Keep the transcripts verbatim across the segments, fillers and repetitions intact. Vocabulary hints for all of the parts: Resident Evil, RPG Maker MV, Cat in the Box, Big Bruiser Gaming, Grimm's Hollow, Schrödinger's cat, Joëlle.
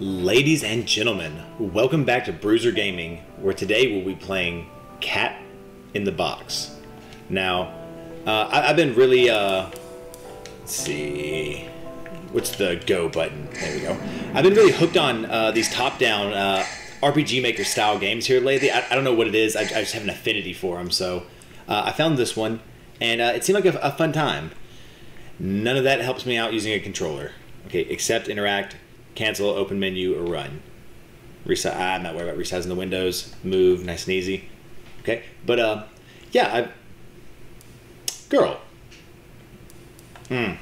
Ladies and gentlemen, welcome back to Bruiser Gaming, where today we'll be playing Cat in the Box. Now, uh, I I've been really, uh, let's see, what's the go button? There we go. I've been really hooked on uh, these top-down uh, R P G Maker style games here lately. I, I don't know what it is, I, I just have an affinity for them, so uh, I found this one, and uh, it seemed like a, a fun time. None of that helps me out using a controller. Okay, accept, interact, cancel, open menu, or run. Resize. I'm not worried about resizing the windows. Move, nice and easy. Okay, but uh, yeah, I... girl. Hmm.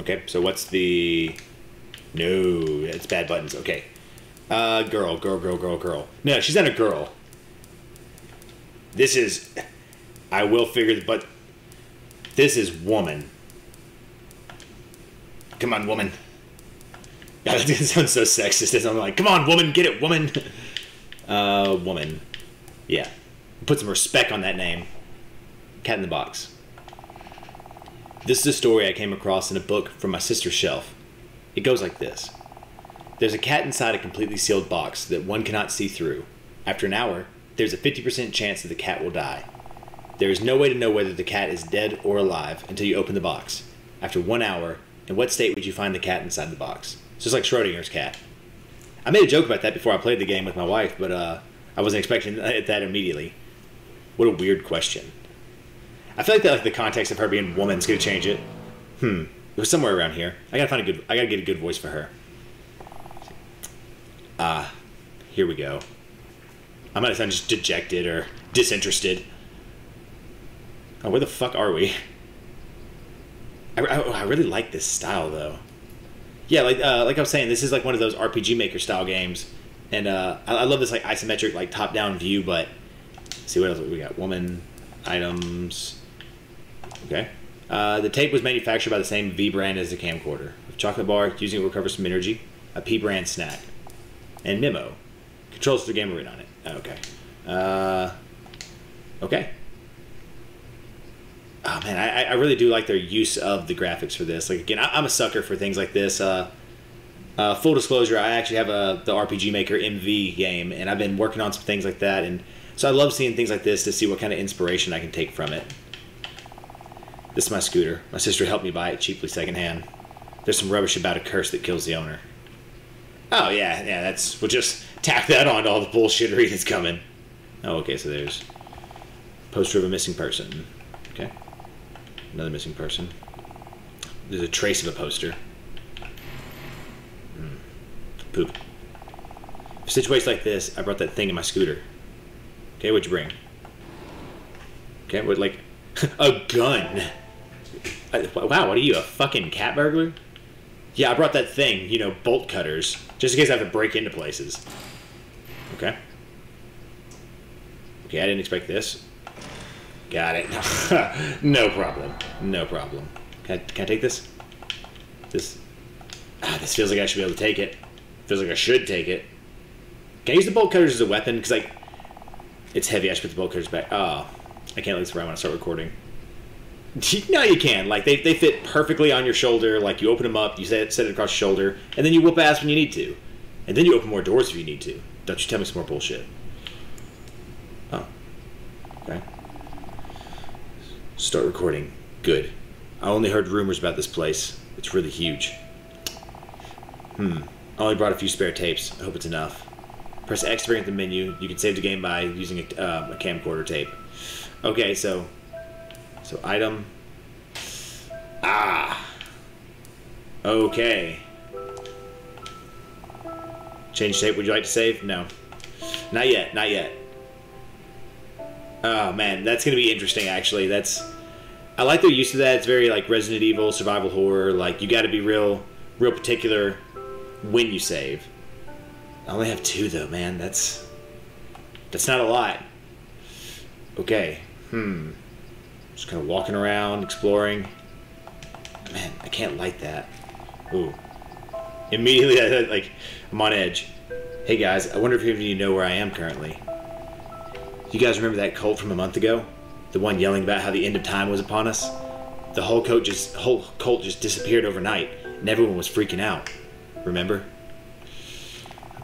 Okay, so what's the... No, it's bad buttons. Okay. Uh, girl, girl, girl, girl, girl. No, she's not a girl. This is... I will figure the but... This is woman. Come on, woman. God, that sounds so sexist. I'm like, come on, woman, get it, woman. Uh, woman. Yeah. Put some respect on that name. Cat in the Box. This is a story I came across in a book from my sister's shelf. It goes like this. There's a cat inside a completely sealed box that one cannot see through. After an hour, there's a fifty percent chance that the cat will die. There is no way to know whether the cat is dead or alive until you open the box. After one hour, in what state would you find the cat inside the box? So it's like Schrödinger's cat. I made a joke about that before I played the game with my wife, but uh, I wasn't expecting that immediately. What a weird question. I feel like that, like the context of her being woman's gonna change it. Hmm. It was somewhere around here. I gotta find a good. I gotta get a good voice for her. Ah, uh, here we go. I might sound just dejected or disinterested. Oh, where the fuck are we? I, I, I really like this style though. Yeah, like uh, like I was saying, this is like one of those R P G Maker style games, and uh, I, I love this like isometric like top down view. But let's see what else we got. Woman, items. Okay. Uh, the tape was manufactured by the same V brand as the camcorder. A chocolate bar, using it to recover some energy. A P brand snack. And memo. Controls the game written on it. Okay. Uh, okay. Oh man, I, I really do like their use of the graphics for this. Like again, I, I'm a sucker for things like this. Uh, uh, full disclosure, I actually have a the R P G Maker M V game, and I've been working on some things like that. And so I love seeing things like this to see what kind of inspiration I can take from it. This is my scooter. My sister helped me buy it cheaply secondhand. There's some rubbish about a curse that kills the owner. Oh yeah, yeah. That's we'll just tack that on to all the bullshittery that's coming. Oh okay, so there's poster of a missing person. Okay. Another missing person. There's a trace of a poster. Mm. Poop. For situations like this, I brought that thing in my scooter. Okay, what'd you bring? Okay, what, like, a gun. I, wow, what are you, a fucking cat burglar? Yeah, I brought that thing, you know, bolt cutters, just in case I have to break into places. Okay. Okay, I didn't expect this. Got it. No problem. No problem. Can I, can I take this? This. Ah, this feels like I should be able to take it. Feels like I should take it. Can I use the bolt cutters as a weapon? Because, like, it's heavy. I should put the bolt cutters back. Oh. I can't leave this where I want to start recording. No, you can. Like, they, they fit perfectly on your shoulder. Like, you open them up, you set it, set it across your shoulder, and then you whoop ass when you need to. And then you open more doors if you need to. Don't you tell me some more bullshit. Oh. Okay. Start recording. Good. I only heard rumors about this place. It's really huge. Hmm. I only brought a few spare tapes. I hope it's enough. Press X to bring up the menu. You can save the game by using a, uh, a camcorder tape. Okay, so... So, item... Ah! Okay. Change tape. Would you like to save? No. Not yet. Not yet. Oh man, that's gonna be interesting. Actually, that's I like their use of that. It's very like Resident Evil, survival horror. Like you got to be real, real particular when you save. I only have two though, man. That's that's not a lot. Okay. Hmm. Just kind of walking around, exploring. Man, I can't light that. Ooh. Immediately, I, like I'm on edge. Hey guys, I wonder if any of you know where I am currently. You guys remember that cult from a month ago? The one yelling about how the end of time was upon us? The whole cult just, whole cult just disappeared overnight, and everyone was freaking out. Remember?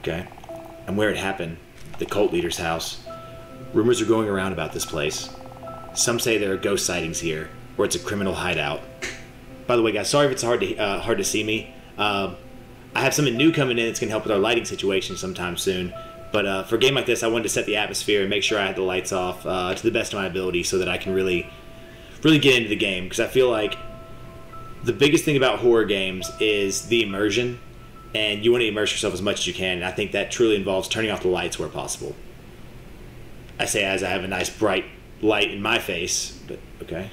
okay? And where it happened, the cult leader's house. Rumors are going around about this place. Some say there are ghost sightings here, or it's a criminal hideout. By the way, guys, sorry if it's hard to uh, hard to see me. Uh, I have something new coming in that's going to help with our lighting situation sometime soon. But uh, for a game like this, I wanted to set the atmosphere and make sure I had the lights off uh, to the best of my ability so that I can really, really get into the game. Because I feel like the biggest thing about horror games is the immersion. And you want to immerse yourself as much as you can. And I think that truly involves turning off the lights where possible. I say as I have a nice bright light in my face. But, okay.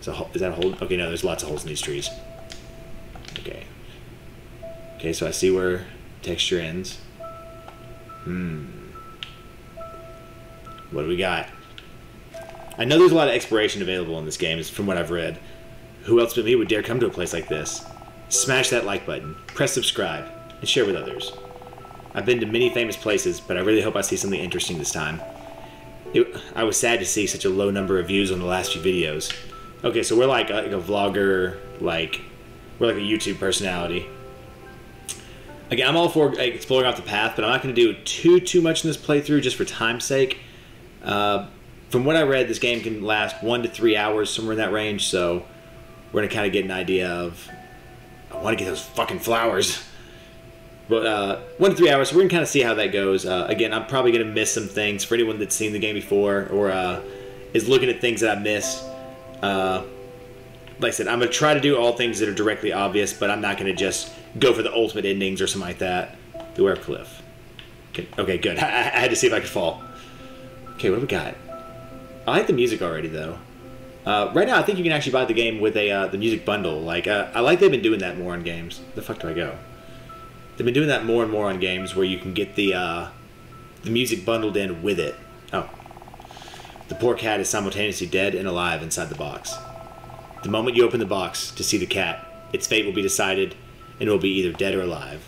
So, is that a hole? Okay, no, there's lots of holes in these trees. Okay. Okay, so I see where texture ends. Hmm. What do we got? I know there's a lot of exploration available in this game, from what I've read. Who else but me would dare come to a place like this? Smash that like button, press subscribe, and share with others. I've been to many famous places, but I really hope I see something interesting this time. It, I was sad to see such a low number of views on the last few videos. Okay, so we're like a, like a vlogger, like we're like a YouTube personality. Again, I'm all for like, exploring off the path, but I'm not going to do too too much in this playthrough just for time's sake. Uh, from what I read, this game can last one to three hours, somewhere in that range. So we're going to kind of get an idea of. I want to get those fucking flowers. But uh, one to three hours, so we're going to kind of see how that goes. Uh, again, I'm probably going to miss some things. For anyone that's seen the game before or uh, is looking at things that I missed, uh, like I said, I'm going to try to do all things that are directly obvious, but I'm not going to just go for the ultimate endings or something like that. Beware of cliff. Okay, okay good. I, I had to see if I could fall. Okay, what do we got? I like the music already, though. Uh, right now, I think you can actually buy the game with a uh, the music bundle. Like uh, I like they've been doing that more on games. Where the fuck do I go? They've been doing that more and more on games where you can get the uh, the music bundled in with it. Oh, the poor cat is simultaneously dead and alive inside the box. The moment you open the box to see the cat, its fate will be decided, and it will be either dead or alive.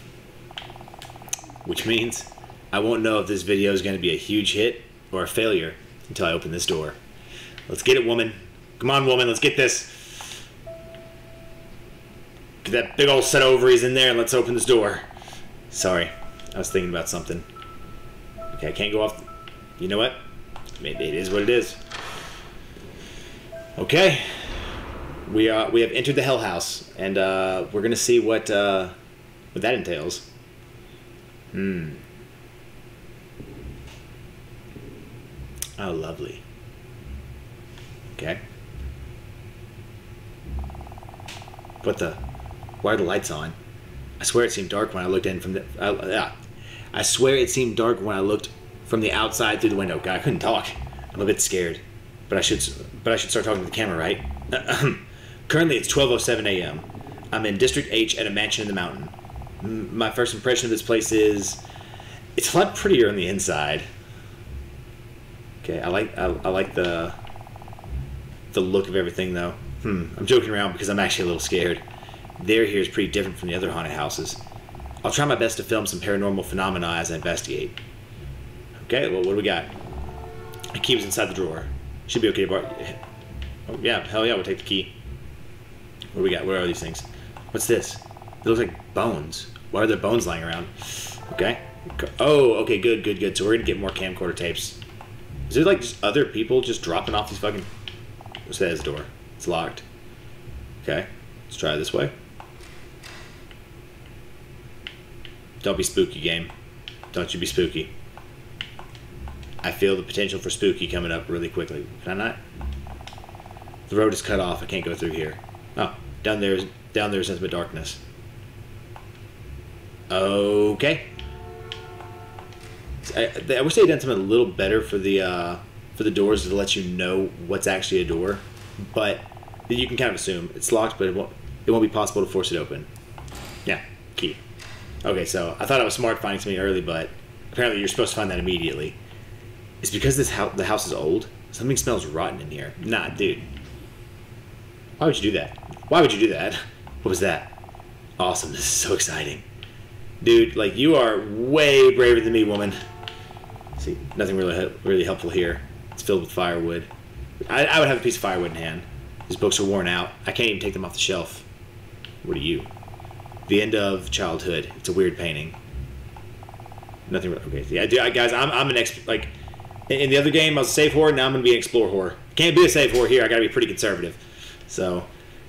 Which means I won't know if this video is going to be a huge hit or a failure until I open this door. Let's get it, woman. Come on, woman, let's get this. Get that big old set of ovaries in there and let's open this door. Sorry, I was thinking about something. Okay, I can't go off. You know what? Maybe it is what it is. Okay. We are we have entered the hell house and uh, we're gonna see what uh, what that entails. Hmm. Oh, lovely. Okay. What the? Why are the lights on? I swear it seemed dark when I looked in from the. I, uh, I swear it seemed dark when I looked from the outside through the window. God, I couldn't talk. I'm a bit scared, but I should. But I should start talking to the camera, right? Currently, it's twelve oh seven a m I'm in District H at a mansion in the mountain. M my first impression of this place is, it's a lot prettier on the inside. Okay, I like. I, I like the. The look of everything, though. Hmm, I'm joking around because I'm actually a little scared. The area here is pretty different from the other haunted houses. I'll try my best to film some paranormal phenomena as I investigate. Okay, well, what do we got? The key was inside the drawer. Should be okay to borrow. Oh, yeah, hell yeah, we'll take the key. What do we got? What are these things? What's this? It looks like bones. Why are there bones lying around? Okay. Oh, okay, good, good, good. So we're gonna get more camcorder tapes. Is there like just other people just dropping off these fucking? What's that? Is the door? It's locked. Okay, let's try it this way. Don't be spooky, game. Don't you be spooky. I feel the potential for spooky coming up really quickly. Can I not? The road is cut off. I can't go through here. Oh, down there is down there is nothing but darkness. Okay. I, I wish they'd done something a little better for the uh, for the doors to let you know what's actually a door, but. You can kind of assume it's locked, but it won't, it won't be possible to force it open. Yeah, key. Okay, so I thought I was smart finding something early, but apparently you're supposed to find that immediately. It's because this house, the house is old. Something smells rotten in here. Nah, dude. Why would you do that? Why would you do that? What was that? Awesome, this is so exciting. Dude, like, you are way braver than me, woman. See, nothing really, really helpful here. It's filled with firewood. I, I would have a piece of firewood in hand. These books are worn out. I can't even take them off the shelf. What are you? The End of Childhood. It's a weird painting. Nothing really. Okay, yeah, dude, I, guys, I'm I'm an ex like in the other game I was a safe whore. Now I'm gonna be an explore whore. Can't be a safe whore here. I gotta be pretty conservative. So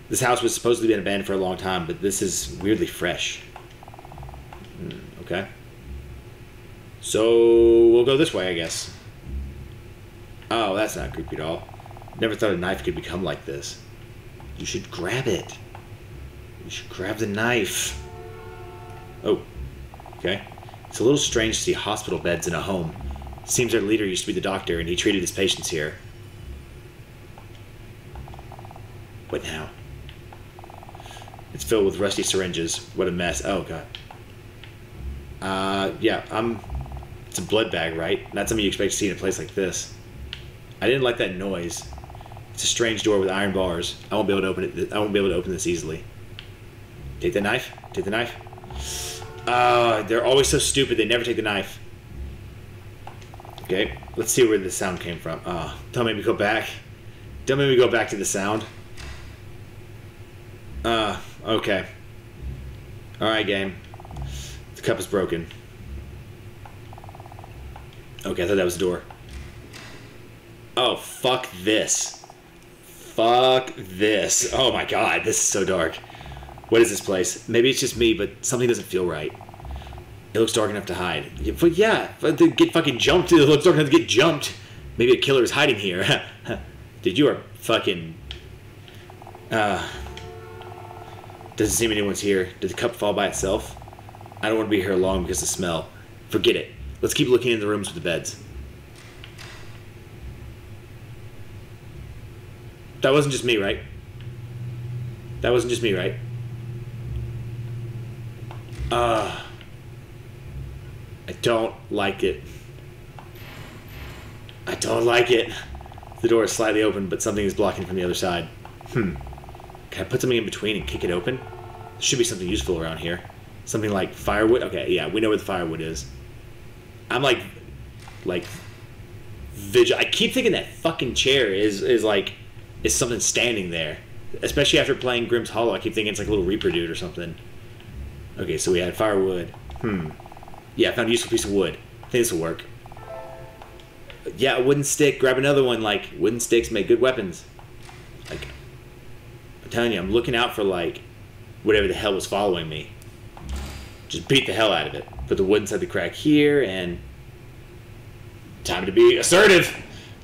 this house was supposed to be abandoned for a long time, but this is weirdly fresh. Mm, okay. So we'll go this way, I guess. Oh, that's not creepy at all. Never thought a knife could become like this. You should grab it. You should grab the knife. Oh, okay. It's a little strange to see hospital beds in a home. Seems our leader used to be the doctor, and he treated his patients here. What now? It's filled with rusty syringes. What a mess. Oh, God. Uh, yeah, I'm... It's a blood bag, right? Not something you expect to see in a place like this. I didn't like that noise. It's a strange door with iron bars. I won't be able to open it. I won't be able to open this easily. Take the knife. Take the knife. Uh, they're always so stupid. They never take the knife. Okay, let's see where the sound came from. Ah, uh, don't make me go back. Don't make me go back to the sound. Uh, okay. All right, game. The cup is broken. Okay, I thought that was the door. Oh, fuck this. Fuck this. Oh my god, this is so dark. What is this place? Maybe it's just me, but something doesn't feel right. It looks dark enough to hide. But yeah, to get fucking jumped. It looks dark enough to get jumped. Maybe a killer is hiding here. Dude, you are fucking... Uh, doesn't seem anyone's here. Did the cup fall by itself? I don't want to be here long because of the smell. Forget it. Let's keep looking in the rooms with the beds. That wasn't just me, right? That wasn't just me, right? Uh, I don't like it. I don't like it. The door is slightly open, but something is blocking from the other side. Hmm. Can I put something in between and kick it open? There should be something useful around here. Something like firewood? Okay, yeah, we know where the firewood is. I'm like... Like... Vigil- I keep thinking that fucking chair is, is like... Is something standing there. Especially after playing Grimm's Hollow, I keep thinking it's like a little Reaper dude or something. Okay, so we had firewood. Hmm. Yeah, I found a useful piece of wood. I think this will work. Yeah, a wooden stick. Grab another one. Like, wooden sticks make good weapons. Like, I'm telling you, I'm looking out for, like, whatever the hell was following me. Just beat the hell out of it. Put the wood inside the crack here, and... Time to be assertive!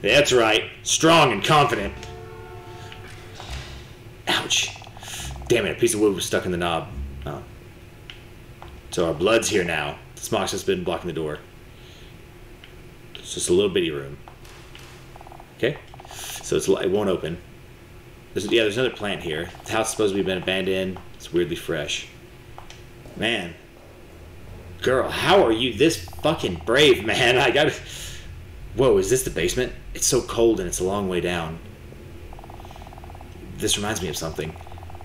That's right. Strong and confident. Ouch. Damn it, a piece of wood was stuck in the knob. Oh. So our blood's here now. The smock's just been blocking the door. It's just a little bitty room. Okay. So it's, it won't open. There's, yeah, there's another plant here. The house is supposed to be been abandoned. It's weirdly fresh. Man. Girl, how are you this fucking brave, man? I gotta... Whoa, is this the basement? It's so cold and it's a long way down. This reminds me of something.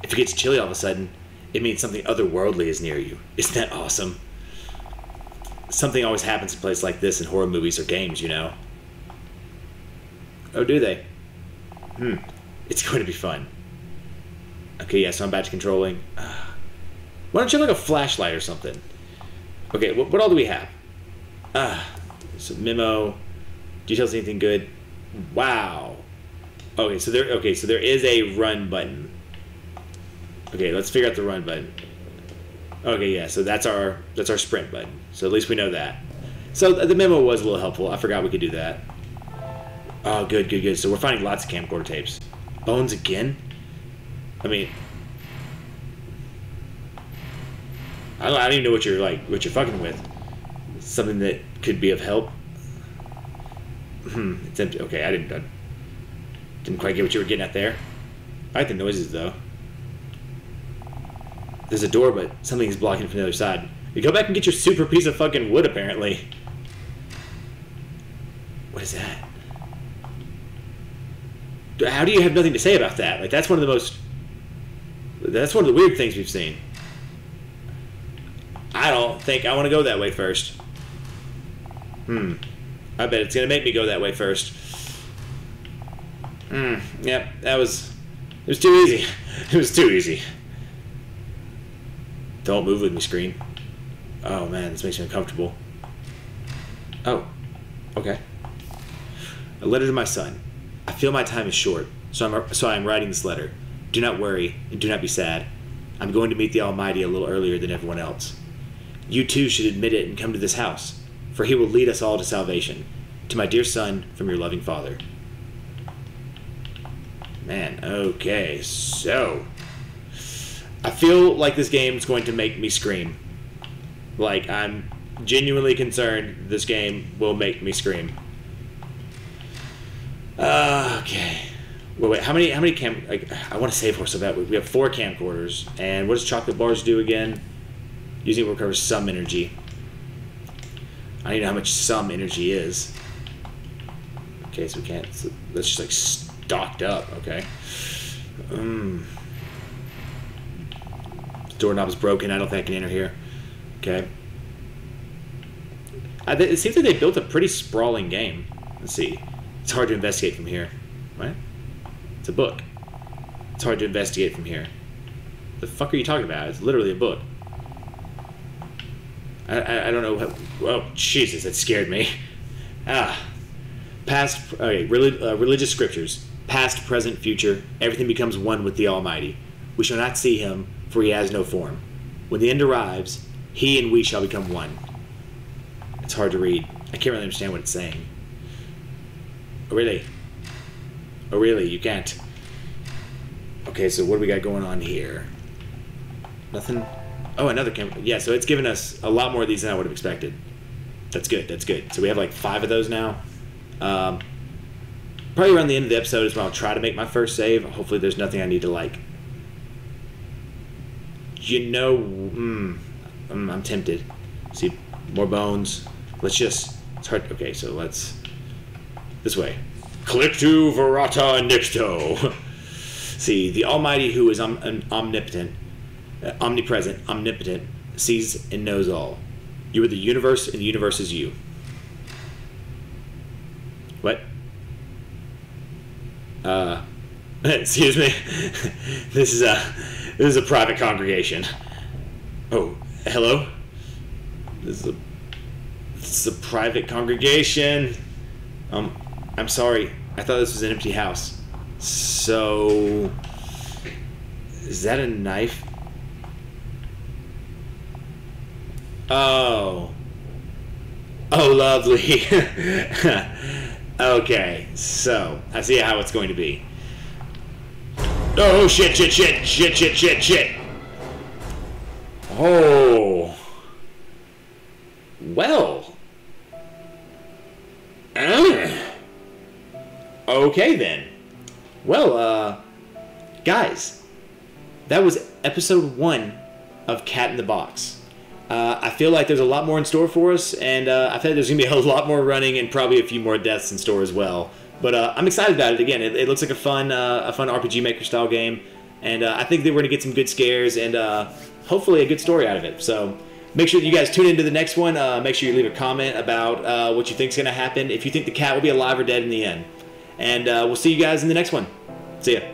If it gets chilly all of a sudden, it means something otherworldly is near you. Isn't that awesome? Something always happens in places like this in horror movies or games, you know. Oh, do they? Hmm. It's going to be fun. Okay, yeah, so I'm back to controlling. Uh, why don't you have like a flashlight or something? Okay, what, what all do we have? Ah, uh, so memo. Details, anything good? Wow. Okay, so there. Okay, so there is a run button. Okay, let's figure out the run button. Okay, yeah. So that's our that's our sprint button. So at least we know that. So the memo was a little helpful. I forgot we could do that. Oh, good, good, good. So we're finding lots of camcorder tapes. Bones again? I mean, I don't, I don't even know what you're like. What you're fucking with? Something that could be of help. Hmm. It's empty. Okay, I didn't. I, Didn't quite get what you were getting at there. I like the noises, though. There's a door, but something's blocking it from the other side. You go back and get your super piece of fucking wood, apparently. What is that? How do you have nothing to say about that? Like, that's one of the most... That's one of the weird things we've seen. I don't think I want to go that way first. Hmm. I bet it's going to make me go that way first. Mm, yep, that was... It was too easy. It was too easy. Don't move with me, screen. Oh, man, this makes me uncomfortable. Oh, okay. A letter to my son. I feel my time is short, so I'm so I'm writing this letter. Do not worry and do not be sad. I'm going to meet the Almighty a little earlier than everyone else. You too should admit it and come to this house, for he will lead us all to salvation. To my dear son, from your loving father. Man, okay, so I feel like this game is going to make me scream. Like, I'm genuinely concerned this game will make me scream. Uh, okay. Wait, wait, how many, how many cam... Like, I want to save for so bad. We have four camcorders. And what does chocolate bars do again? Using it will recover some energy. I don't even know how much some energy is. Okay, so we can't... So that's just, like, stocked up. Okay. Um, doorknob is broken. I don't think I can enter here. Okay. I th it seems like they built a pretty sprawling game. Let's see. It's hard to investigate from here. What? It's a book. It's hard to investigate from here. The fuck are you talking about? It's literally a book. I, I, I don't know what... Oh, Jesus, that scared me. Ah. Past... Okay, relig, uh, religious scriptures. Past, present, future. Everything becomes one with the Almighty. We shall not see him, for he has no form. When the end arrives, he and we shall become one. It's hard to read. I can't really understand what it's saying. Oh, really? Oh, really? You can't. Okay, so what do we got going on here? Nothing? Oh, another camera. Yeah, so it's given us a lot more of these than I would have expected. That's good. That's good. So we have like five of those now. Um, probably around the end of the episode is when I'll try to make my first save. Hopefully there's nothing I need to like. You know, mm, mm, I'm tempted. See, more bones. Let's just... It's hard. Okay, so let's... This way. Clictu Verata Nicto. See, the Almighty, who is om om omnipotent, uh, omnipresent, omnipotent, sees and knows all. You are the universe, and the universe is you. What? Uh, excuse me. This is a this is a private congregation. Oh, hello. This is a this is a private congregation. Um. I'm sorry, I thought this was an empty house. So... Is that a knife? Oh. Oh, lovely. Okay, so, I see how it's going to be. Oh, shit, shit, shit, shit, shit, shit, shit. Oh. Well. Ah. Okay, then. Well, uh... guys, that was episode one of Cat in the Box. Uh, I feel like there's a lot more in store for us, and uh, I feel like there's going to be a lot more running and probably a few more deaths in store as well. But uh, I'm excited about it. Again, it, it looks like a fun uh, a fun R P G Maker style game, and uh, I think that we're going to get some good scares and uh, hopefully a good story out of it. So... Make sure that you guys tune into the next one. Uh, make sure you leave a comment about uh, what you think is going to happen. If you think the cat will be alive or dead in the end. And uh, we'll see you guys in the next one. See ya.